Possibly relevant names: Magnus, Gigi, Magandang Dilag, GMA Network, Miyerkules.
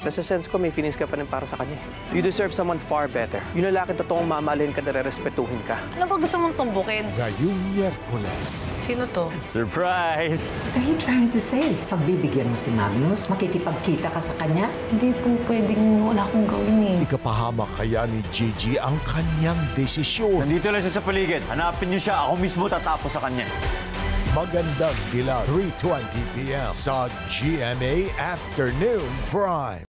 Nasa-sense ko, may feelings ka pa rin para sa kanya. You deserve someone far better. Yung lalaking totoong mamahalin ka, nare-respetuhin ka. Ano ba gusto mong tumbukin? Ngayong Miyerkules. Sino to? Surprise! What are you trying to say? Pagbibigyan mo si Magnus, makikipagkita ka sa kanya? Hindi po pwedeng wala akong gawin eh. Ikapahamak kaya ni Gigi ang kanyang desisyon. Nandito lang siya sa paligid. Hanapin niyo siya. Ako mismo tatapos sa kanya. Magandang Dilag, 3:20 p.m. sa GMA Afternoon Prime.